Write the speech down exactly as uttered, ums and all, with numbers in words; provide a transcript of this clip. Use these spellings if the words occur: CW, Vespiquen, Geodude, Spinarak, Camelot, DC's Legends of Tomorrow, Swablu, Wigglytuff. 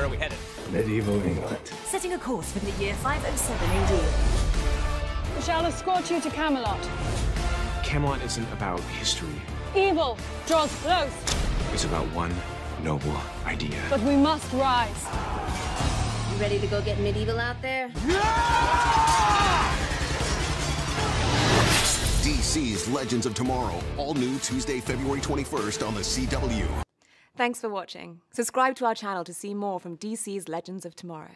Where are we headed? Medieval England. Setting a course for the year five oh seven A D. We shall escort you to Camelot. Camelot isn't about history. Evil draws close. It's about one noble idea. But we must rise. You ready to go get medieval out there? Yeah! D C's Legends of Tomorrow, all new Tuesday, February twenty-first on the C W. Thanks for watching. Subscribe to our channel to see more from D C's Legends of Tomorrow.